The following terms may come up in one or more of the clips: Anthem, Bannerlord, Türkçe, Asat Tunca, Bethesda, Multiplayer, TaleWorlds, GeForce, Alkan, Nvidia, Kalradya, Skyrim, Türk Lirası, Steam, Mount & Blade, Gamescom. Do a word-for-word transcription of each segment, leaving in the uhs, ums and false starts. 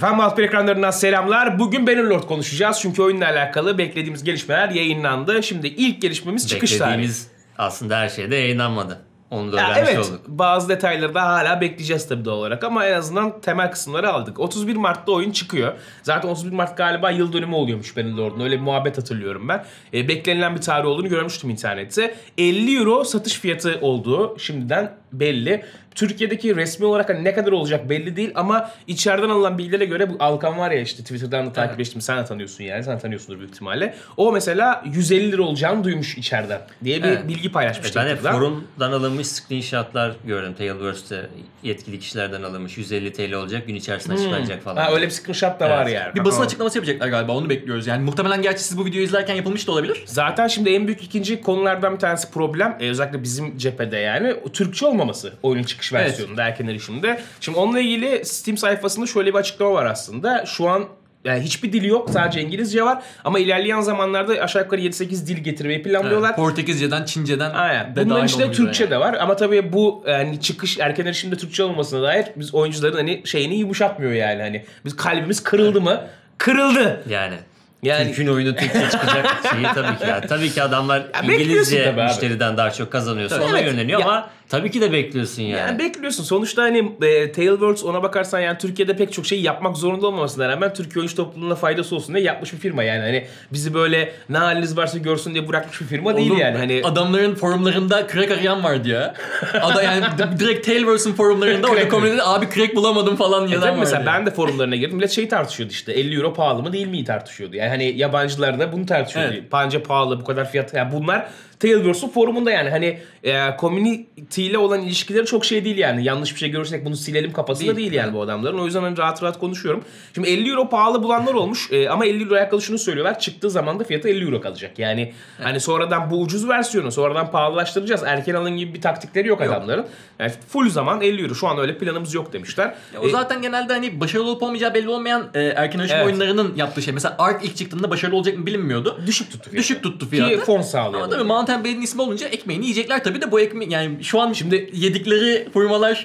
Efendim Multiplayer ekranlarından selamlar. Bugün Bannerlord konuşacağız çünkü oyunla alakalı beklediğimiz gelişmeler yayınlandı. Şimdi ilk gelişmemiz çıkış tarihi. Beklediğimiz aslında her şeyde yayınlanmadı. Onu da ya öğrenmiş evet, olduk. Bazı detayları da hala bekleyeceğiz tabii doğal olarak ama en azından temel kısımları aldık. otuz bir Mart'ta oyun çıkıyor. Zaten otuz bir Mart galiba yıl dönümü oluyormuş Bannerlord'un. Öyle bir muhabbet hatırlıyorum ben. E, beklenilen bir tarih olduğunu görmüştüm internette. elli euro satış fiyatı olduğu şimdiden belli. Türkiye'deki resmi olarak hani ne kadar olacak belli değil ama içeriden alınan bilgilere göre bu Alkan var ya işte Twitter'dan da takip ettim. Sen de tanıyorsun yani. Sen tanıyorsundur büyük ihtimalle. O mesela yüz elli lira olacağını duymuş içeriden diye bir evet. bilgi paylaşmıştı. Ben evet, de forumdan alınmış screenshotlar gördüm. TaleWorlds'te yetkili kişilerden alınmış. yüz elli TL olacak. Gün içerisinde hmm. açıklanacak falan. Ha, öyle bir screenshot da evet. var yani. Bir basın açıklaması yapacaklar galiba. Onu bekliyoruz yani. Muhtemelen gerçi siz bu videoyu izlerken yapılmış da olabilir. Zaten şimdi en büyük ikinci konulardan bir tanesi problem. Ee, özellikle bizim cephede yani. Türkçe olmaması oyunun çıkışı. Versiyonunda evet. erken erişimde. Şimdi onunla ilgili Steam sayfasında şöyle bir açıklama var aslında. Şu an yani hiçbir dil yok. Sadece İngilizce var. Ama ilerleyen zamanlarda aşağı yukarı yedi sekiz dil getirmeyi planlıyorlar. Evet, Portekizce'den, Çince'den Aynen. de Bunların içinde Türkçe yani. de var. Ama tabii bu yani çıkış erken erişimde Türkçe olmasına dair biz oyuncuların hani şeyini yumuşatmıyor yani. Hani biz kalbimiz kırıldı evet. mı? Kırıldı. Yani. Yani... Türk'ün oyunu Türkçe çıkacak şeyi tabii ki. Yani. Tabii ki adamlar ya İngilizce müşteriden daha çok kazanıyorsa tabii ona evet. yönleniyor ya... ama tabii ki de bekliyorsun yani. Yani bekliyorsun. Sonuçta hani e, TaleWorlds ona bakarsan yani Türkiye'de pek çok şey yapmak zorunda olmamasına rağmen Türkiye oyuncu topluluğuna faydası olsun diye yapmış bir firma yani. Hani bizi böyle ne haliniz varsa görsün diye bırakmış bir firma değil Oğlum, yani. Hani... Adamların forumlarında crack arayan vardı ya. Ada yani direkt TaleWorlds'un forumlarında orada komünitede abi crack bulamadım falan yazan vardı. Mesela ben de forumlarına girdim. Millet şey tartışıyordu işte elli euro pahalı mı değil mi tartışıyordu. Yani hani yabancılar da bunu tartışıyordu. Evet. Panca pahalı bu kadar fiyat. Yani bunlar TaleWorlds'un forumunda yani hani e, community ile olan ilişkileri çok şey değil yani. Yanlış bir şey görürsek bunu silelim kafasında değil, değil yani evet. bu adamların. O yüzden hani rahat rahat konuşuyorum. Şimdi elli euro pahalı bulanlar olmuş e, ama elli euro alakalı şunu söylüyorlar. Çıktığı zaman da fiyatı elli euro kalacak. Yani evet. hani sonradan bu ucuz versiyonu sonradan pahalılaştıracağız. Erken alın gibi bir taktikleri yok, yok. adamların. Yani full zaman elli euro. Şu an öyle planımız yok demişler. Ya o e, zaten genelde hani başarılı olup olmayacağı belli olmayan e, erken erişim evet. oyunlarının yaptığı şey. Mesela Ark ilk çıktığında başarılı olacak mı bilinmiyordu. Düşük tuttu fiyatı. Düşük tuttu fiyatı. Ki fon sağlıyor. Ama tabii Mount and Blade'in ismi olunca ekmeğini yiyecekler tabii de bu ekmeği yani şu an şimdi yedikleri hurmalar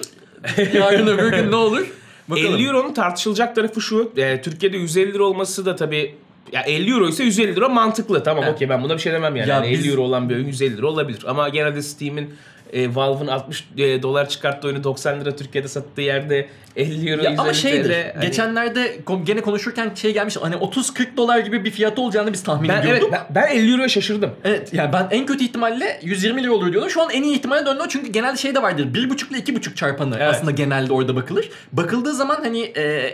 yarın öbür gün ne olur? Bakalım. elli euronun tartışılacak tarafı şu. E, Türkiye'de yüz elli lira olması da tabii ya elli euro ise yüz elli lira mantıklı. Tamam evet. okey ben buna bir şey demem yani. Ya yani biz... elli euro olan bir oyun yüz elli lira olabilir ama genelde Steam'in E, Valve'ın altmış dolar çıkarttığı oyunu doksan lira Türkiye'de sattığı yerde elli euro ya ama şeydir T L, hani... geçenlerde gene konuşurken şey gelmişti hani otuz kırk dolar gibi bir fiyatı olacağını biz tahmin ben, ediyorduk. Evet, ben, ben elli euroya şaşırdım. Evet yani ben en kötü ihtimalle yüz yirmi lira olur diyordum. Şu an en iyi ihtimalle döndü çünkü genelde şey de vardır bir buçuk ile iki buçuk çarpanı evet. aslında genelde orada bakılır. Bakıldığı zaman hani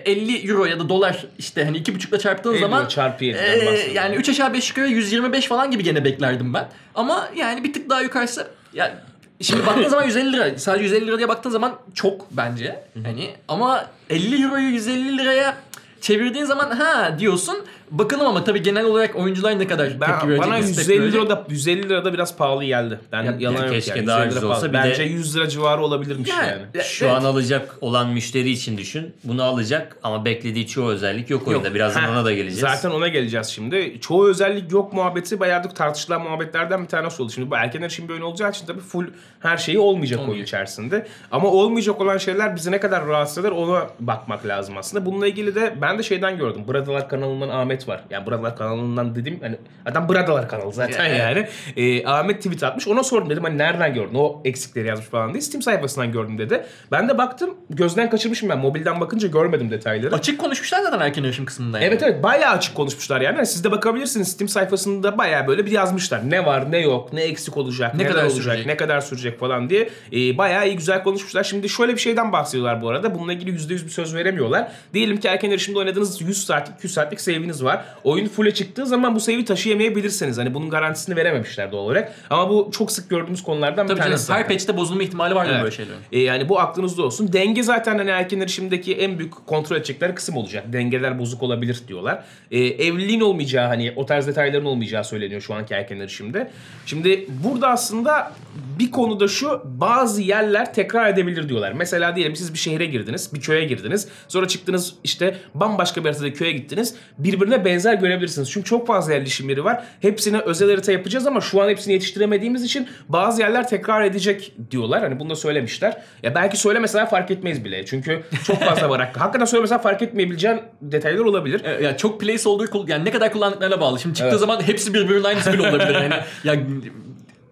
elli euro ya da dolar işte hani iki buçuk ile çarptığın zaman çarpıyor, e, yani üç aşağı beş yukarı yüz yirmi beş falan gibi gene beklerdim ben. Ama yani bir tık daha yukarısı yani şimdi baktığın zaman yüz elli lira. Sadece yüz elli lira diye baktığın zaman çok bence. Hani ama elli euroyu yüz elli liraya çevirdiğin zaman ha diyorsun. Bakalım ama tabii genel olarak oyuncular ne kadar ben, tepki verecek. Bana yüz elli lirada yüz elli lirada biraz pahalı geldi. Ben ya, yalan yok keşke yani. Daha yüz lira olsa pahalı. Bence de... yüz lira civarı olabilirmiş yani. yani. Şu evet. an alacak olan müşteri için düşün. Bunu alacak ama beklediği çoğu özellik yok, yok. oyunda. Birazdan ha. ona da geleceğiz. Zaten ona geleceğiz şimdi. Çoğu özellik yok muhabbeti bayardık tartışılan muhabbetlerden bir tanesi oldu. Şimdi bu erken erişim bir oyun olacağı için tabii full her şeyi olmayacak Olmuyor. oyun içerisinde. Ama olmayacak olan şeyler bizi ne kadar rahatsız eder ona bakmak lazım aslında. Bununla ilgili de ben de şeyden gördüm. Bradalar kanalından Ahmet var. Yani Bradalar kanalından dedim hani adam Bradalar kanalı zaten yani. yani. E, Ahmet tweet atmış. Ona sordum dedim hani nereden gördün? O eksikleri yazmış falan diye. Steam sayfasından gördüm dedi. Ben de baktım. Gözden kaçırmışım ben. Mobilden bakınca görmedim detayları. Açık konuşmuşlar zaten erken erişim kısmında yani. Evet evet. Bayağı açık konuşmuşlar yani. yani. Siz de bakabilirsiniz. Steam sayfasında bayağı böyle bir yazmışlar. Ne var ne yok. Ne eksik olacak. Ne kadar olacak. Sürecek. Ne kadar sürecek falan diye. E, bayağı iyi güzel konuşmuşlar. Şimdi şöyle bir şeyden bahsediyorlar bu arada. Bununla ilgili yüzde yüz bir söz veremiyorlar. Diyelim ki erken erişimde oynadığınız yüz saatlik iki yüz saatlik save'iniz var. Oyun full'e çıktığı zaman bu seviyeyi taşıyamayabilirsiniz. Hani bunun garantisini verememişler doğal olarak. Ama bu çok sık gördüğümüz konulardan Tabii bir tanesi. Tabii her patch'te bozulma ihtimali var mı evet. böyle şeyler? E yani bu aklınızda olsun. Denge zaten hani erken erişimdeki en büyük kontrol edecekleri kısım olacak. Dengeler bozuk olabilir diyorlar. E, evliliğin olmayacağı hani o tarz detayların olmayacağı söyleniyor şu anki erken erişimde. Şimdi burada aslında bir konuda şu bazı yerler tekrar edebilir diyorlar. Mesela diyelim siz bir şehre girdiniz, bir köye girdiniz. Sonra çıktınız işte bambaşka bambaşka bir haritada köye gittiniz, birbirine benzer görebilirsiniz. Çünkü çok fazla yerleşimleri var. Hepsine özel harita yapacağız ama şu an hepsini yetiştiremediğimiz için bazı yerler tekrar edecek diyorlar. Hani bunu da söylemişler. Ya belki söylemeseler fark etmeyiz bile. Çünkü çok fazla var. Hakikaten söylemeseler fark etmeyebileceğin detaylar olabilir. Ya yani çok placeholder, yani ne kadar kullandıklarına bağlı. Şimdi çıktığı evet. zaman hepsi birbirinin aynısı bile olabilir. Yani ya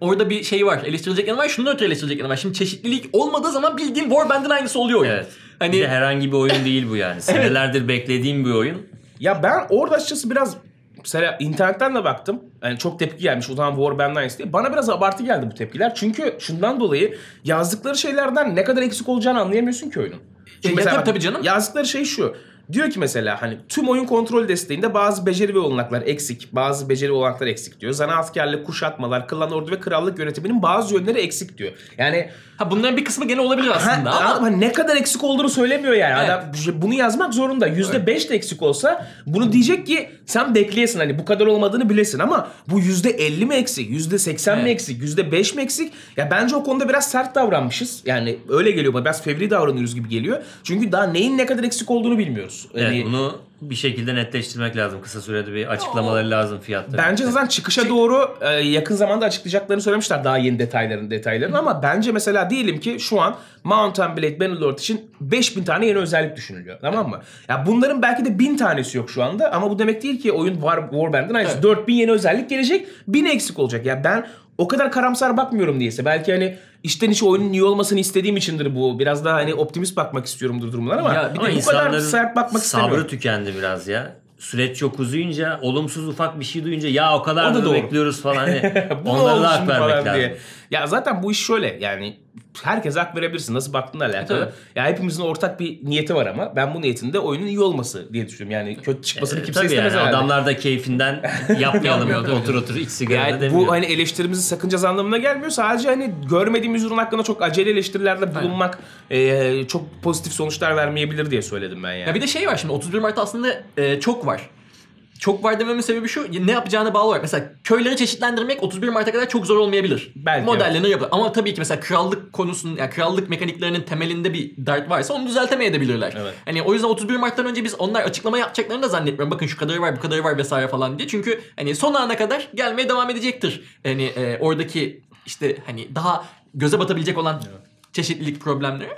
orada bir şey var. Eleştirilecek yanı var. Şundan ötürü eleştirilecek yanı var. Şimdi çeşitlilik olmadığı zaman bildiğin Warband'in aynısı oluyor. Evet. Hani... Bir de herhangi bir oyun değil bu yani. Senelerdir beklediğim bir oyun. Ya ben orada açıkçası biraz... Mesela internetten de baktım. Yani çok tepki gelmiş. O zaman Warband'in aynısı diye. Bana biraz abartı geldi bu tepkiler. Çünkü şundan dolayı yazdıkları şeylerden ne kadar eksik olacağını anlayamıyorsun ki oyunun. Çünkü e, mesela tabii, tabii canım. Yazdıkları şey şu. Diyor ki mesela hani tüm oyun kontrol desteğinde bazı beceri ve olanaklar eksik, bazı beceri ve olanaklar eksik diyor. Zanaatkarlık, kuşatmalar, klan ordu ve krallık yönetiminin bazı yönleri eksik diyor. Yani ha bunların bir kısmı gene olabilir aslında. Ha, ama ne kadar eksik olduğunu söylemiyor yani. Evet. Adam bunu yazmak zorunda. yüzde beş evet. de eksik olsa bunu diyecek ki sen bekleyesin, hani bu kadar olmadığını bilesin, ama bu yüzde elli mi eksik, yüzde seksen evet. mi eksik, yüzde beş mi eksik? Ya bence o konuda biraz sert davranmışız. Yani öyle geliyor bana. Biraz fevri davranıyoruz gibi geliyor. Çünkü daha neyin ne kadar eksik olduğunu bilmiyoruz. Evet, yani bunu bir şekilde netleştirmek lazım. Kısa sürede bir açıklamaları o. lazım fiyatları. Bence zaten çıkışa doğru yakın zamanda açıklayacaklarını söylemişler, daha yeni detayların detaylarını. Ama bence mesela diyelim ki şu an Mount and Blade, Bannerlord için beş bin tane yeni özellik düşünülüyor. Tamam mı? Ya bunların belki de bin tanesi yok şu anda. Ama bu demek değil ki oyun var Warband'in aynısı. Evet. dört bin yeni özellik gelecek, bin eksik olacak. Ya ben o kadar karamsar bakmıyorum diyese. Belki hani İçten içe oyunun iyi olmasını istediğim içindir bu. Biraz daha hani optimist bakmak istiyorumdur durumlara ama, ya bir de ama bu kadar sert bakmak istemiyorum. Sabrı tükendi biraz ya. Süreç çok uzayınca, olumsuz ufak bir şey duyunca ya o kadar da, da bekliyoruz falan. Hani onlara da hak vermek lazım. Diye. Ya zaten bu iş şöyle yani, herkese hak verebilirsin nasıl baktığınla alakalı. Evet. Ya hepimizin ortak bir niyeti var ama ben bu niyetinde oyunun iyi olması diye düşünüyorum. Yani kötü çıkmasını e, kimse istemez yani. Adamlar da keyfinden yapmayalım ya, otur otur iç sigara yani demiyor. Bu hani eleştirimizin sakıncası anlamına gelmiyor. Sadece hani görmediğimiz ürün hakkında çok acele eleştirilerde bulunmak e, çok pozitif sonuçlar vermeyebilir diye söyledim ben yani. Ya bir de şey var şimdi, otuz bir Mart aslında e, çok var. Çok var dememin sebebi şu, ne yapacağına bağlı olarak. Mesela köyleri çeşitlendirmek otuz bir Mart'a kadar çok zor olmayabilir. Belki modellerini evet. yapabilir. Ama tabii ki mesela krallık konusunun, yani krallık mekaniklerinin temelinde bir dert varsa onu düzeltemeyebilirler. Evet. Hani o yüzden otuz bir Mart'tan önce biz onlar açıklama yapacaklarını da zannetmiyorum. Bakın şu kadarı var, bu kadarı var vesaire falan diye. Çünkü hani son ana kadar gelmeye devam edecektir. Hani e, oradaki işte hani daha göze batabilecek olan evet. çeşitlilik problemleri.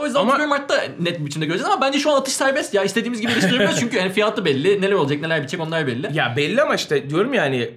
O yüzden ama... otuz bir Mart'ta net biçimde göreceğiz ama bence şu an atış serbest ya, istediğimiz gibi eleştiremiyoruz çünkü yani fiyatı belli, neler olacak neler bitecek onlar belli. Ya belli ama işte diyorum ya hani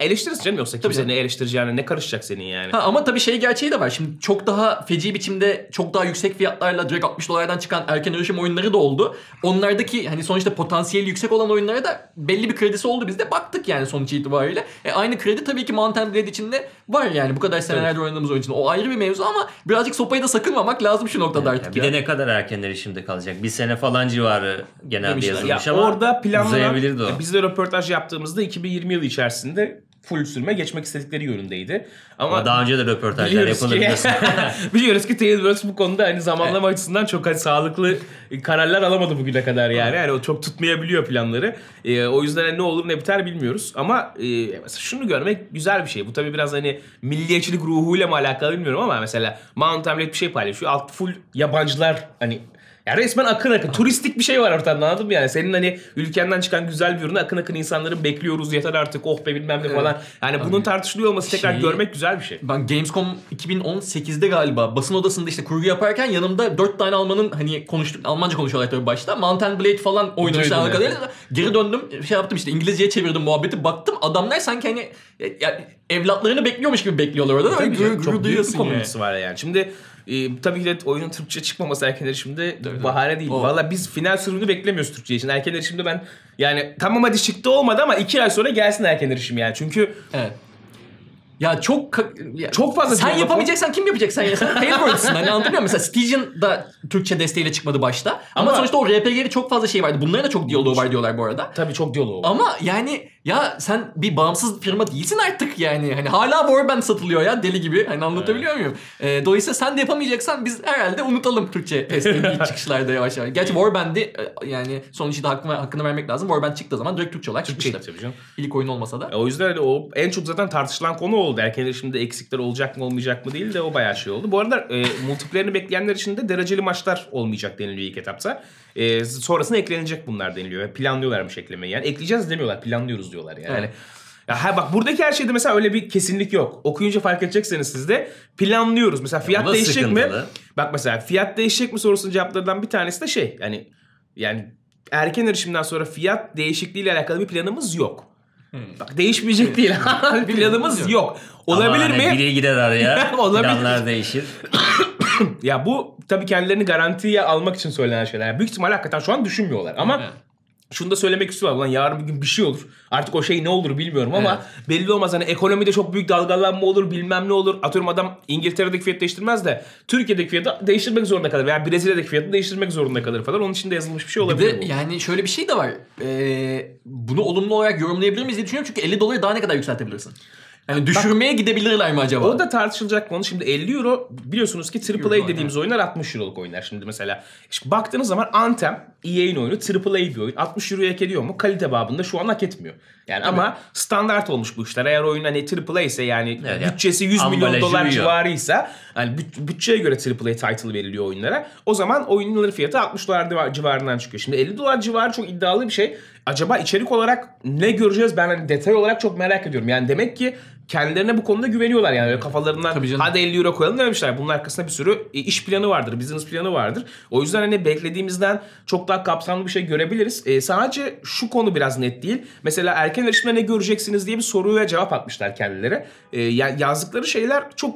eleştirirsin canım, yoksa kimse ne eleştireceğine ne karışacak senin yani. Ha, ama tabii şey gerçeği de var şimdi, çok daha feci biçimde çok daha yüksek fiyatlarla direkt altmış dolardan çıkan erken erişim oyunları da oldu. Onlardaki hani sonuçta potansiyeli yüksek olan oyunlara da belli bir kredisi oldu, biz de baktık yani sonuç itibariyle. E, aynı kredi tabii ki Mount and Blade için de var yani, bu kadar senelerde evet. oynadığımız oyun için o ayrı bir mevzu ama birazcık sopayı da sakınmamak lazım şu noktada. Yani bir ya. de ne kadar erken erişimde kalacak? Bir sene falan civarı genelde yazılmış ya ama orada planlanan, o. Biz de röportaj yaptığımızda iki bin yirmi yılı içerisinde full sürme geçmek istedikleri yönündeydi. Ama, ama daha önce de röportajlar yapılabiliyorsun. Biliyoruz ki TaleWorlds bu konuda hani zamanlama evet. açısından çok hani sağlıklı kararlar alamadı bugüne kadar yani. Yani o çok tutmayabiliyor planları. Ee, o yüzden hani ne olur ne biter bilmiyoruz. Ama e, mesela şunu görmek güzel bir şey. Bu tabii biraz hani milliyetçilik ruhuyla mı alakalı bilmiyorum ama mesela Mount and Blade bir şey paylaşıyor. Alt full yabancılar hani. Ya resmen akın akın. Turistik bir şey var ortamda, anladın mı yani? Senin hani ülkenden çıkan güzel bir ürünü akın akın insanların bekliyoruz yeter artık oh be bilmem ne falan. Yani evet. bunun tartışılıyor olması tekrar şey, görmek güzel bir şey. Ben Gamescom iki bin on sekiz'de galiba basın odasında işte kurgu yaparken yanımda dört tane Alman'ın hani konuştuk, Almanca konuşuyorlar tabii başta. Mount and Blade falan oynamışlar alakalı. Yani. Geri döndüm şey yaptım işte İngilizceye çevirdim muhabbeti, baktım adamlar sanki hani yani evlatlarını bekliyormuş gibi bekliyorlar orada. Tabii gurur, gurur çok büyük bir komünitesi yani. Var yani. Şimdi Ee, tabii ki de oyunun Türkçe çıkmaması erken erişimde evet, bahane değil. O. Vallahi biz final sürümünü beklemiyoruz Türkçe için. Erken erişimde ben yani tamam hadi çıktı olmadı ama iki ay sonra gelsin erken erişim yani. Çünkü evet. Ya çok ya, çok fazla sen yapamayacaksan var. Kim yapacak sen ya? Sen TaleWorlds'ın hani anladın mı? Mesela Stygian da Türkçe desteğiyle çıkmadı başta. Ama, ama sonuçta o R P G'de çok fazla şey vardı. Bunların da çok diyaloğu var diyorlar bu arada. Tabii çok diyaloğu var. Ama yani ya sen bir bağımsız firma değilsin artık yani. Hani hala Warband satılıyor ya deli gibi. Hani anlatabiliyor evet. muyum? E, dolayısıyla sen de yapamayacaksan biz herhalde unutalım Türkçe desteğini ilk çıkışlarda yavaş yavaş. Gerçi Warband'i yani sonuçta hakkını, hakkını vermek lazım. Warband çıktığı zaman direkt Türkçe olarak Türkçe çıkmıştı. İlk oyun olmasa da. E, o yüzden o en çok zaten tartışılan konu oldu. Erken erişimde eksikler olacak mı olmayacak mı değil de o bayağı şey oldu. Bu arada e, multiplayer'ini bekleyenler için de dereceli maçlar olmayacak deniliyor ilk etapta. E, sonrasında eklenecek bunlar deniliyor. Yani planlıyorlarmış eklemeyi. Yani ekleyeceğiz demiyorlar. Planlıyoruz diyorlar yani. Evet. Ya ha, bak buradaki her şeyde mesela öyle bir kesinlik yok. Okuyunca fark edecekseniz siz de planlıyoruz. Mesela fiyat ya, değişecek sıkıntılı mi? Bak mesela fiyat değişecek mi sorusunun cevaplarından bir tanesi de şey. Yani yani erken erişimden sonra fiyat değişikliğiyle alakalı bir planımız yok. Hmm. Bak değişmeyecek değil. Planımız yok. Olabilir ama mi? Hani biri gider araya. Planlar değişir. Ya bu tabii kendilerini garantiye almak için söylenen şeyler. Yani büyük ihtimalle hakikaten şu an düşünmüyorlar. Ama evet, şunu da söylemek istiyorum. Ulan yarın bir gün bir şey olur. Artık o şey ne olur bilmiyorum ama evet, belli olmaz. Hani ekonomide çok büyük dalgalanma olur, bilmem ne olur. Atıyorum adam İngiltere'deki fiyatı değiştirmez de Türkiye'deki fiyatı değiştirmek zorunda kalır. Veya Brezilya'daki fiyatı değiştirmek zorunda kalır falan. Onun için de yazılmış bir şey olabilir. Bir de yani şöyle bir şey de var. Ee, bunu olumlu olarak yorumlayabilir miyiz diye düşünüyorum. Çünkü elli doları daha ne kadar yükseltebilirsin? Yani düşürmeye bak, gidebilirler mi acaba? O da tartışılacak konu. Şimdi elli euro biliyorsunuz ki triple A dediğimiz oyunlar altmış euroluk oyunlar. Şimdi mesela işte baktığınız zaman Anthem, E A'nin oyunu, triple A bir oyun. altmış euroya hak ediyor mu? Kalite babında şu an hak etmiyor. Yani ama evet, standart olmuş bu işler. Eğer oyun hani triple A ise yani evet, bütçesi yüz milyon dolar yiyor civarıysa, yani bütçeye göre triple A title veriliyor oyunlara. O zaman oyunların fiyatı altmış dolar civarından çıkıyor. Şimdi elli dolar civarı çok iddialı bir şey. Acaba içerik olarak ne göreceğiz? Ben hani detay olarak çok merak ediyorum. Yani demek ki kendilerine bu konuda güveniyorlar yani. Öyle kafalarından hadi elli euro koyalım dememişler. Bunun arkasında bir sürü iş planı vardır, business planı vardır. O yüzden hani beklediğimizden çok daha kapsamlı bir şey görebiliriz. E, sadece şu konu biraz net değil. Mesela erken erişimde ne göreceksiniz diye bir soruya cevap atmışlar kendileri. E, yazdıkları şeyler çok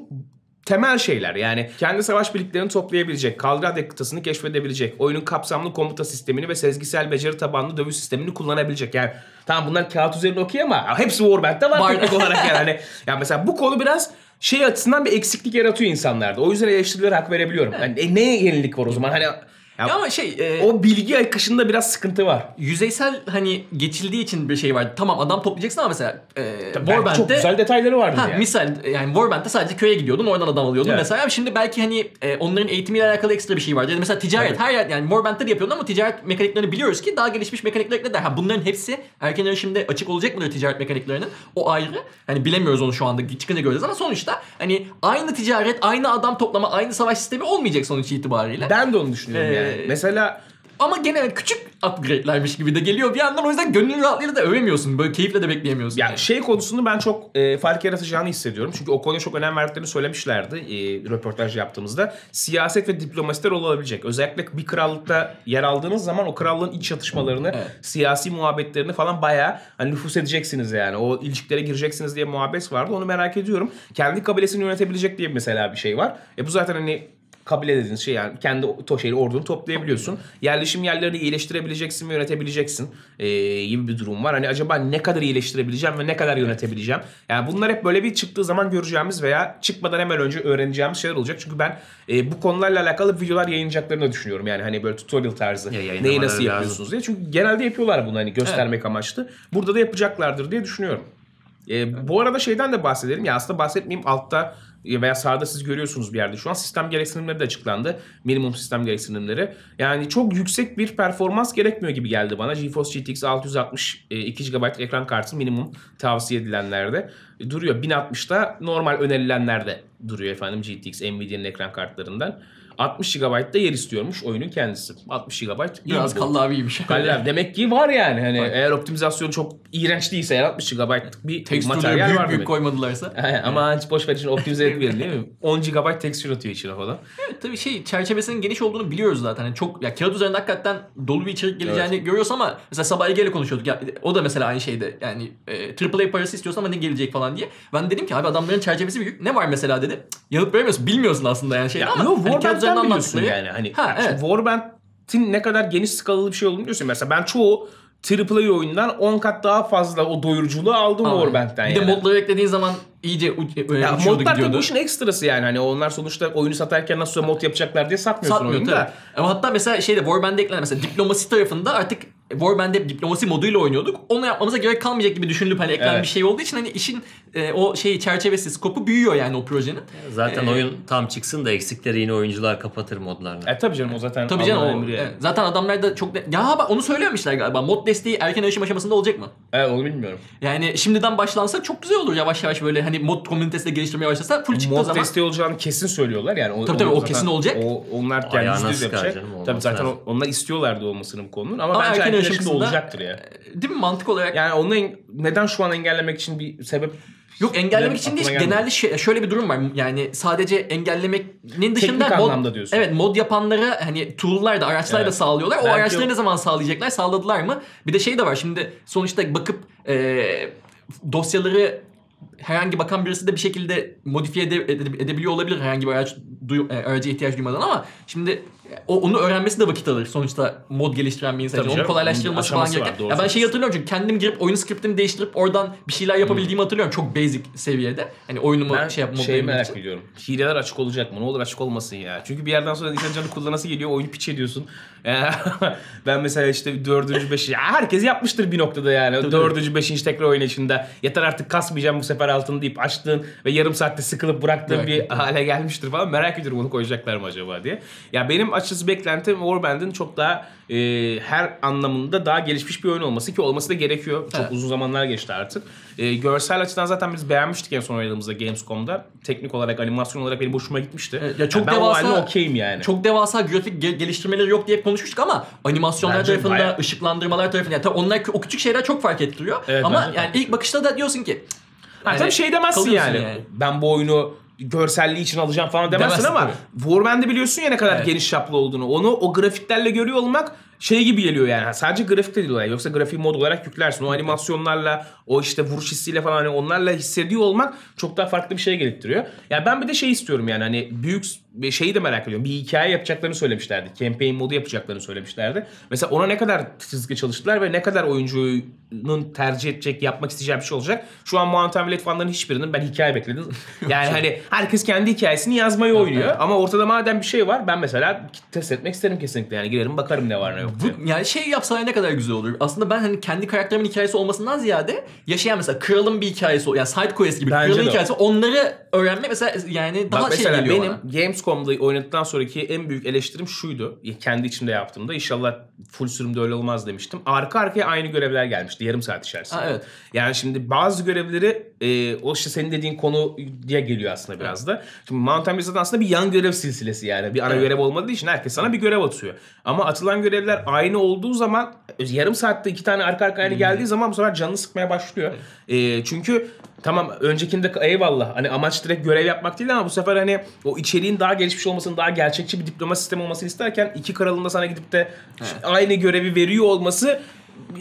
temel şeyler yani. Kendi savaş birliklerini toplayabilecek, Kalradya kıtasını keşfedebilecek, oyunun kapsamlı komuta sistemini ve sezgisel beceri tabanlı dövüş sistemini kullanabilecek. Yani tamam bunlar kağıt üzerinde okey ama hepsi Warband'da var teknik olarak yani. Hani, yani mesela bu konu biraz şey açısından bir eksiklik yaratıyor insanlarda. O yüzden eleştirilere hak verebiliyorum. Yani, e, neye yenilik var o zaman? Hani ya ya ama şey, e, o bilgi akışında biraz sıkıntı var. Yüzeysel hani geçildiği için bir şey vardı. Tamam adam toplayacaksın ama mesela e, Warband'de çok güzel detayları vardı ha, yani. Misal yani Warband'de sadece köye gidiyordun, oradan adam alıyordun. Evet. Mesela şimdi belki hani e, onların eğitimiyle alakalı ekstra bir şey vardı. Yani mesela ticaret evet, her yer yani Warband'de de yapıyordun ama ticaret mekaniklerini biliyoruz ki daha gelişmiş mekaniklerle de ha, bunların hepsi erken erişimde açık olacak mıdır ticaret mekaniklerinin? O ayrı. Hani bilemiyoruz onu şu anda. Çıkınca göreceğiz ama sonuçta hani aynı ticaret, aynı adam toplama, aynı savaş sistemi olmayacak sonuç itibariyle. Ben de onu düşünüyorum. Ee, yani. Mesela ama gene küçük upgrade'lermiş gibi de geliyor bir yandan, o yüzden gönül rahatlığıyla da övemiyorsun, böyle keyifle de bekleyemiyorsun. Ya yani şey konusunu ben çok e, fark yaratacağını hissediyorum çünkü o konuya çok önem verdiklerini söylemişlerdi e, röportaj yaptığımızda. Siyaset ve diplomasiler olabilecek, özellikle bir krallıkta yer aldığınız zaman o krallığın iç çatışmalarını, evet, siyasi muhabbetlerini falan bayağı hani nüfus edeceksiniz yani, o ilişkilere gireceksiniz diye muhabbet vardı, onu merak ediyorum. Kendi kabilesini yönetebilecek diye mesela bir şey var. E bu zaten hani kabile dediğiniz şey yani kendi to şeyi ordunu toplayabiliyorsun. Yerleşim yerlerini iyileştirebileceksin ve yönetebileceksin ee, gibi bir durum var. Hani acaba ne kadar iyileştirebileceğim ve ne kadar yönetebileceğim? Yani bunlar hep böyle bir çıktığı zaman göreceğimiz veya çıkmadan hemen önce öğreneceğimiz şeyler olacak. Çünkü ben e, bu konularla alakalı videolar yayınlayacaklarını düşünüyorum. Yani hani böyle tutorial tarzı ya, neyi nasıl yapıyorsunuz lazım diye. Çünkü genelde yapıyorlar bunu hani göstermek evet, amaçlı. Burada da yapacaklardır diye düşünüyorum. E, evet. Bu arada şeyden de bahsedelim. Ya aslında bahsetmeyeyim, altta veya sağda siz görüyorsunuz bir yerde şu an sistem gereksinimleri de açıklandı. Minimum sistem gereksinimleri. Yani çok yüksek bir performans gerekmiyor gibi geldi bana. GeForce G T X altı yüz altmış iki gigabayt ekran kartı minimum tavsiye edilenlerde duruyor. bin altmışta normal önerilenlerde duruyor efendim G T X, Nvidia'nın ekran kartlarından. altmış gigabayt da yer istiyormuş oyunun kendisi. altmış gigabayt biraz kallaviymiş. Kallavi demek ki var yani. Hani bak, eğer optimizasyon çok iğrenç değilse, eğer altmış gigabaytlık bir tekstürleri materyal büyük var büyük demek koymadılarsa. He, ama hiç boş ver, için optimize etmeyelim değil mi? on gigabayt tekstür atıyor içine falan. Evet tabii şey çerçevesinin geniş olduğunu biliyoruz zaten. Yani çok ya kağıt üzerinde hakikaten dolu bir içerik geleceğini evet, görüyoruz ama mesela sabah Ege'yle konuşuyorduk. Ya, o da mesela aynı şeyde yani e, triple A parası istiyorsun ama ne gelecek falan diye. Ben dedim ki abi adamların çerçevesi büyük. Ne var mesela dedi. Yanıt veremiyorsun. Bilmiyorsun aslında yani şey ya, ama. Yo, hani biliyorsun yani hani ha, evet. Warband'in ne kadar geniş skalalı bir şey olduğunu biliyorsun. Mesela ben çoğu triple A oyundan on kat daha fazla o doyuruculuğu aldım aynen, Warband'den bir yani. Bir de modları eklediğin zaman iyice uçuyordu ya, modlar gidiyordu. Modlar da bu işin ekstrası yani. Hani onlar sonuçta oyunu satarken nasıl mod yapacaklar diye satmıyorsun. Satmıyor, oyunu da. Ama hatta mesela şeyde Warband'de eklenen mesela diplomasi tarafında artık Warband'de diplomasi moduyla oynuyorduk. Onu yapmamıza gerek kalmayacak gibi düşünülüp hani eklenen evet. bir şey olduğu için hani işin e, o şeyi çerçevesi, skopu büyüyor yani o projenin. Zaten ee, oyun tam çıksın da eksikleri yine oyuncular kapatır modlarla. E tabii canım o zaten. Tabii canım o, yani. Evet. Zaten adamlar da çok de... ya bak onu söylememişler galiba. Mod desteği erken erişim aşamasında olacak mı? Evet onu bilmiyorum. Yani şimdiden başlansa çok güzel olur yavaş yavaş böyle hani mod komünitesi de geliştirmeye başlasa full çıktığı mod zaman. Mod desteği olacağını kesin söylüyorlar yani. O, tabii tabii o kesin olacak. O, onlar kendisi yapacak. Canım, tabii zaten o, onlar istiyorlardı olmasını bu konunun ama, ama bence erken olacaktır ya. Değil mi mantık olarak? Yani onu neden şu an engellemek için bir sebep? Yok engellemek için değil. Genelde şey, şöyle bir durum var. Yani sadece engellemenin dışında teknik mod, anlamda diyorsun. Evet mod yapanlara hani tool'lar da araçlar evet. da sağlıyorlar. O belki araçları o... ne zaman sağlayacaklar? Sağladılar mı? Bir de şey de var şimdi sonuçta bakıp e, dosyaları herhangi bakan birisi de bir şekilde modifiye ede, edebiliyor olabilir herhangi bir araç, duyu, araca ihtiyaç duymadan ama şimdi o, onu öğrenmesi de vakit alır sonuçta mod geliştiren bir insan. Tabii onun canım, kolaylaştırılması falan gerekiyor. Ben şeyi hatırlıyorum çünkü kendim girip oyun skriptimi değiştirip oradan bir şeyler yapabildiğimi hmm. hatırlıyorum. Çok basic seviyede. Hani oyunumu ben şey yapmam için. Ben şeyi merak ediyorum. Hileler açık olacak mı? Ne olur açık olmasın ya. Çünkü bir yerden sonra insan canı kullanası geliyor. Oyunu piç ediyorsun. Ben mesela işte dördüncü beşinci herkes yapmıştır bir noktada yani. Dördüncü beşinci tekrar oynayışında yeter artık kasmayacağım bu sefer altını deyip açtığın ve yarım saatte sıkılıp bıraktığın merak bir ettim. Hale gelmiştir falan. Merak ediyorum onu koyacaklar mı acaba diye. Ya benim açıkçası beklentim Warband'in çok daha e, her anlamında daha gelişmiş bir oyun olması ki olması da gerekiyor. Çok evet. uzun zamanlar geçti artık. E, görsel açıdan zaten biz beğenmiştik en son oynadığımızda Gamescom'da. Teknik olarak, animasyon olarak benim hoşuma gitmişti. Evet, ya çok yani ben devasa, o haline okeyim yani. Çok devasa grafik ge geliştirmeleri yok diye konuşmuştuk ama animasyonlar bence tarafında, bayağı. ışıklandırmalar tarafında. Yani tabii onlar o küçük şeyler çok fark ettiriyor. Evet, ama yani ilk bakışta da diyorsun ki... Yani tabii şey demezsin yani. yani. Ben bu oyunu... görselliği için alacağım falan demezsin, demezsin ama Warband'de biliyorsun ya ne kadar evet. geniş çaplı olduğunu. Onu o grafiklerle görüyor olmak şey gibi geliyor yani. Sadece grafik de değil yani. Yoksa grafiği mod olarak yüklersin. O animasyonlarla, o işte vuruş hissiyle falan hani onlarla hissediyor olmak çok daha farklı bir şey gerektiriyor. Ya yani ben bir de şey istiyorum yani hani büyük şeyi de merak ediyorum. Bir hikaye yapacaklarını söylemişlerdi. Campaign modu yapacaklarını söylemişlerdi. Mesela ona ne kadar titizlikle çalıştılar ve ne kadar oyuncunun tercih edecek, yapmak isteyeceği bir şey olacak. Şu an Mount and Blade fanlarının hiçbirinin ben hikaye bekledim. Yani hani herkes kendi hikayesini yazmayı oynuyor. Evet. Ama ortada madem bir şey var ben mesela test etmek isterim kesinlikle. Yani girerim bakarım ne var ne yok. Bu, yani şey yapsalar ne kadar güzel olur. Aslında ben hani kendi karakterimin hikayesi olmasından ziyade yaşayan mesela kralın bir hikayesi yani side quest gibi bence kralın hikayesi onları öğrenme mesela yani daha bak şey geliyor benim bana. Gamescom'da oynadıktan sonraki en büyük eleştirim şuydu. Kendi içimde yaptığımda inşallah full sürümde öyle olmaz demiştim. Arka arkaya aynı görevler gelmişti yarım saat içerisinde. Ha, evet. Yani şimdi bazı görevleri e, o işte senin dediğin konu diye geliyor aslında biraz evet. da. Şimdi Mount and Blade'den aslında bir yan görev silsilesi yani. Bir ana evet. görev olmadığı için herkes sana bir görev atıyor. Ama atılan görevler aynı olduğu zaman yarım saatte iki tane arka arkaya hmm. geldiği zaman bu sefer canını sıkmaya başlıyor. Hmm. E, çünkü tamam öncekinde eyvallah hani amaç direkt görev yapmak değil ama bu sefer hani o içeriğin daha gelişmiş olmasını, daha gerçekçi bir diploma sistemi olmasını isterken iki kralın da sana gidip de evet. aynı görevi veriyor olması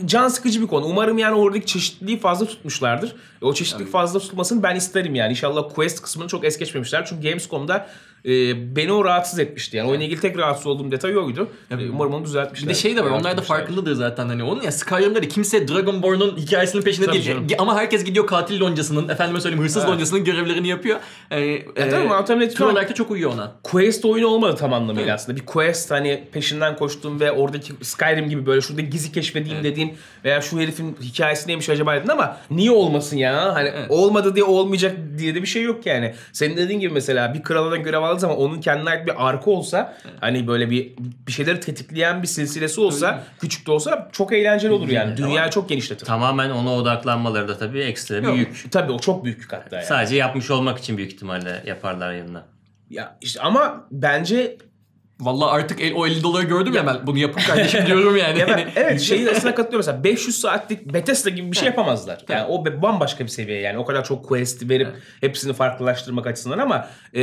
can sıkıcı bir konu. Umarım yani oradaki çeşitliliği fazla tutmuşlardır. O çeşitlilik fazla tutmasını ben isterim yani. İnşallah quest kısmını çok es geçmemişler. Çünkü Gamescom'da e, beni o rahatsız etmişti. Yani oyuna ilgili tek rahatsız olduğum detay oydu. E, umarım onu düzeltmişler. Bir de şey de var. Onlar da farklıdır zaten hani onun. Ya Skyrim'de de kimse Dragonborn'un hikayesinin peşinde tabii değil. Canım. Ama herkes gidiyor katil loncasının, efendime söyleyeyim hırsız evet. loncasının görevlerini yapıyor. E, e, e, tabii Mount and Blade tür olarak da çok uyuyor ona. Quest oyunu olmadı tam anlamıyla evet. aslında. Bir quest hani peşinden koştum ve oradaki Skyrim gibi böyle şurada gizli keşfedeyim evet. dediğin veya şu herifin hikayesi neymiş acaba dedin ama niye olmasın ya? Hani evet. olmadı diye olmayacak diye de bir şey yok yani. Senin dediğin gibi mesela bir kralına görev aldığı zaman onun kendine ait bir arka olsa evet. hani böyle bir bir şeyleri tetikleyen bir silsilesi olsa küçük de olsa çok eğlenceli olur yani. Evet. Dünya çok genişletir. Tamamen ona odaklanmaları da tabii ekstra bir yok. Yük. Tabii o çok büyük yük hatta yani. Sadece yapmış olmak için büyük ihtimalle yaparlar yanına. Ya işte ama bence vallahi artık el, o elli doları gördüm ya, ya ben bunu yapın kardeşim diyorum yani. Ya ben, evet şeyi aslında katılıyorum mesela beş yüz saatlik Bethesda gibi bir şey yapamazlar. Yani o bambaşka bir seviye yani o kadar çok quest verip hepsini farklılaştırmak açısından ama e,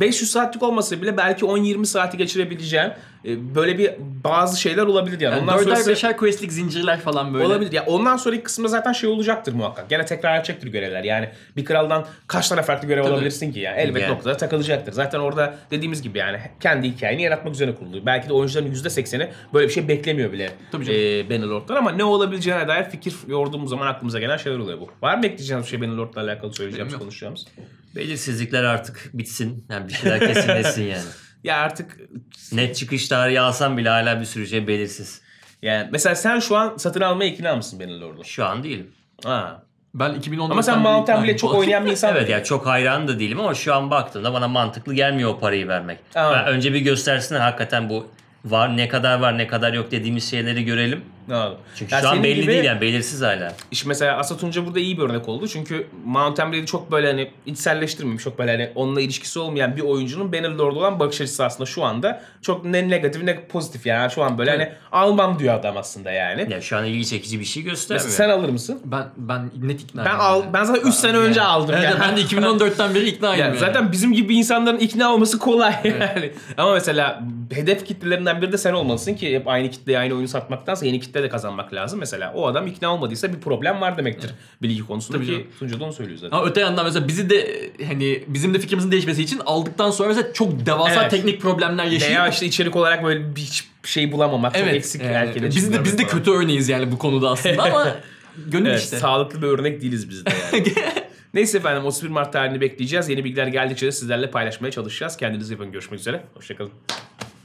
beş yüz saatlik olmasa bile belki on yirmi saati geçirebileceğim e, böyle bir bazı şeyler olabilir yani. Yani dörder beşer questlik zincirler falan böyle. Olabilir ya yani ondan sonraki kısımda zaten şey olacaktır muhakkak. Gene tekrar edecektir görevler yani bir kraldan kaç tane farklı görev alabilirsin ki yani elbet yani. Noktada takılacaktır. Zaten orada dediğimiz gibi yani kendi hikayeni yaratmak üzerine kuruldu. Belki de oyuncuların yüzde sekseni böyle bir şey beklemiyor bile e, Bannerlord'dan ama ne olabileceğine dair fikir yorduğumuz zaman aklımıza gelen şeyler oluyor bu. Var mı bekleyeceğiniz bir şey Bannerlord'la alakalı söyleyeceğimiz, bilmiyorum. Konuşacağımız? Belirsizlikler artık bitsin. Yani bir şeyler kesinleşsin yani. Ya artık net çıkış tarihi alsam bile hala bir sürü şey belirsiz. Yani mesela sen şu an satın almaya ikna mısın Bannerlord'u? Şu an değilim. Ha. Ben iki bin on dört ama sen Mount and Blade'e çok oynayan bir insan. Evet ya yani çok hayran da değilim ama şu an baktığımda bana mantıklı gelmiyor o parayı vermek. Ben önce bir göstersin hakikaten bu var ne kadar var ne kadar yok dediğimiz şeyleri görelim. Anladım. Çünkü yani şu an belli gibi, değil yani belirsiz hala. İşte mesela Asat Tunca burada iyi bir örnek oldu. Çünkü Mount and Blade'i çok böyle hani içselleştirmemiş, çok böyle hani onunla ilişkisi olmayan bir oyuncunun Bannerlord olan bakış açısı aslında şu anda çok ne negatif ne pozitif yani şu an böyle evet. Hani almam diyor adam aslında yani. Ya şu an ilgi çekici bir şey göstermiyor. Sen alır mısın? Ben ben net ikna ben al yani. Ben zaten üç sene yani. Önce aldım evet, yani. Ben de iki bin on dörtten beri ikna yani, yani. Zaten bizim gibi insanların ikna olması kolay evet. Yani. Ama mesela hedef kitlelerinden biri de sen olmalısın ki hep aynı kitleye aynı oyunu satmaktansa yeni kitle de kazanmak lazım. Mesela o adam ikna olmadıysa bir problem var demektir. Bilgi konusunda tabii ki Tunca da onu söylüyor zaten. Ama öte yandan mesela bizi de hani bizim de fikrimizin değişmesi için aldıktan sonra mesela çok devasa evet. Teknik problemler yaşayıp veya işte içerik olarak böyle bir şey bulamamak evet. Çok eksik yani, erken biz de, biz de falan. Kötü örneğiz yani bu konuda aslında ama gönül evet, işte. Sağlıklı bir örnek değiliz biz de yani. Neyse efendim otuz bir Mart tarihini bekleyeceğiz. Yeni bilgiler geldikçe de sizlerle paylaşmaya çalışacağız. Kendinize iyi bakın. Görüşmek üzere. Hoşçakalın.